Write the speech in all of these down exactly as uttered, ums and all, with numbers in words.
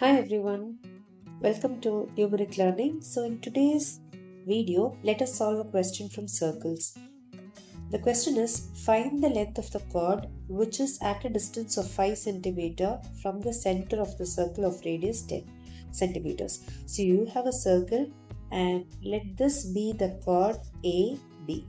Hi everyone, welcome to Numeriq Learning. So in today's video, let us solve a question from circles. The question is, find the length of the chord which is at a distance of five centimeters from the center of the circle of radius ten centimeters. So you have a circle and let this be the chord A B.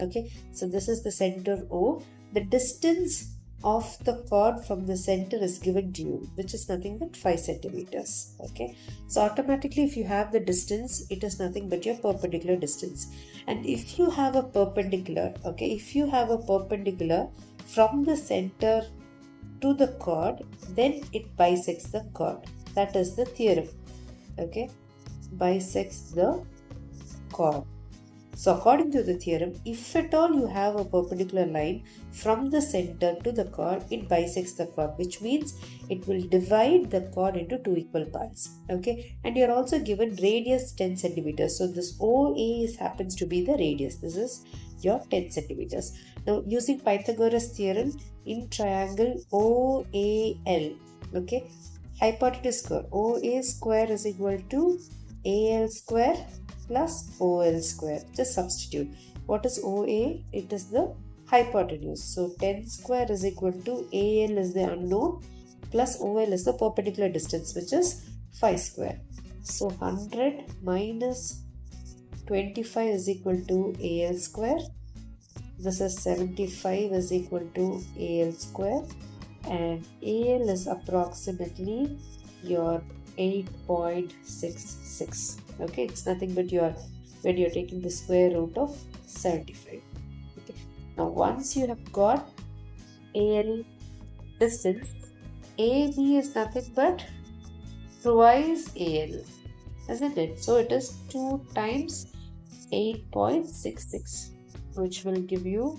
Okay, so this is the center O. The distance of the chord from the center is given to you, which is nothing but five centimeters. Okay, so automatically if you have the distance, it is nothing but your perpendicular distance. And if you have a perpendicular, okay, if you have a perpendicular from the center to the chord, then it bisects the chord. That is the theorem. Okay, bisects the chord. So according to the theorem, if at all you have a perpendicular line from the center to the chord, it bisects the chord, which means it will divide the chord into two equal parts. Okay, and you are also given radius ten centimeters. So this O A is, happens to be the radius. This is your ten centimeters. Now using Pythagoras theorem, in triangle O A L, okay, hypotenuse square, O A square is equal to A L square plus O L square. Just substitute. What is O A? It is the hypotenuse. So ten square is equal to A L is the unknown plus O L is the perpendicular distance, which is five square. So one hundred minus twenty-five is equal to A L square. This is seventy-five is equal to A L square, and A L is approximately your eight point six six. Okay, it's nothing but your, when you're taking the square root of seventy-five. Okay, now once you have got A L distance, A B is nothing but twice A L, isn't it? So it is two times eight point six six, which will give you,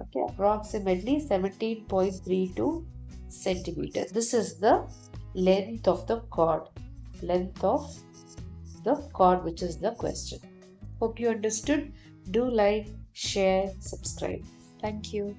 okay, approximately seventeen point three two centimeter. This is the length of the chord, length of the chord, which is the question. Hope you understood. Do like, share, subscribe. Thank you.